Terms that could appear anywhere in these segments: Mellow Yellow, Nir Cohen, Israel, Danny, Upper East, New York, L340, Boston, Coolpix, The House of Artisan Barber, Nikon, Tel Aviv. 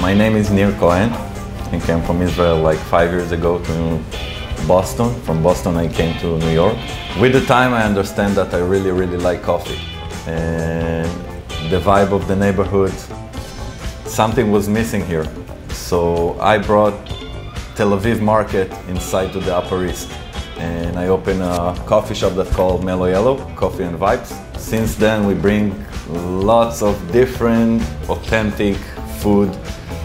My name is Nir Cohen. I came from Israel like 5 years ago to Boston. From Boston I came to New York. With the time I understand that I really like coffee. And the vibe of the neighborhood, something was missing here. So I brought Tel Aviv market inside to the Upper East. And I opened a coffee shop that's called Mellow Yellow, Coffee and Vibes. Since then we bring lots of different authentic food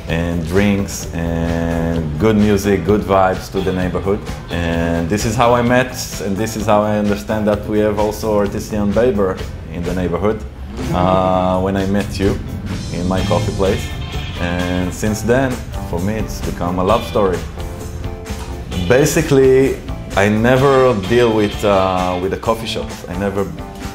and drinks and good music, good vibes to the neighborhood. And this is how I met, and this is how I understand that we have also Artisan Barber in the neighborhood when I met you in my coffee place. And since then, for me, it's become a love story. Basically, I never deal with the coffee shops.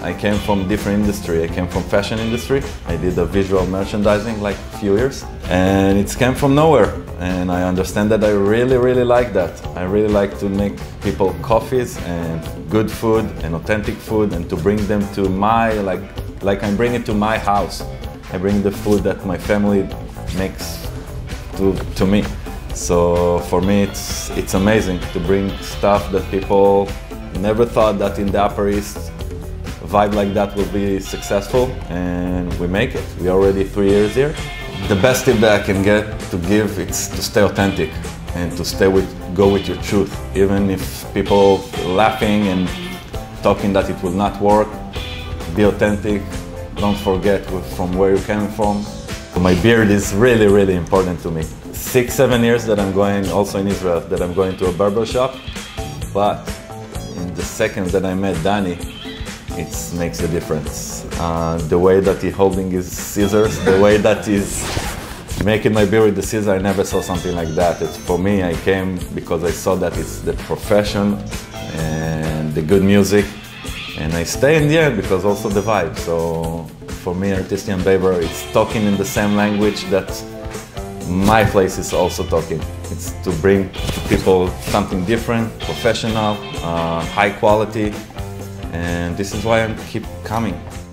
I came from different industry. I came from fashion industry. I did a visual merchandising like a few years, and it came from nowhere. And I understand that I really like that. I really like to make people coffees and good food and authentic food, and to bring them to my, like I bring it to my house. I bring the food that my family makes to me. So for me, it's amazing to bring stuff that people never thought that in the Upper East vibe like that will be successful, and we make it. We're already 3 years here. The best tip that I can get to give is to stay authentic and to go with your truth. Even if people laughing and talking that it will not work, be authentic. Don't forget from where you came from. My beard is really important to me. 6-7 years that I'm going, also in Israel, that I'm going to a barber shop, but in the second that I met Danny, it makes a difference. The way that he's holding his scissors, the way that he's making my beard with the scissors, I never saw something like that. For me, I came because I saw that it's the profession and the good music, and I stay in the end because also the vibe. So for me, Artisan Barber, it's talking in the same language that my place is also talking. It's to bring to people something different, professional, high quality, and this is why I keep coming.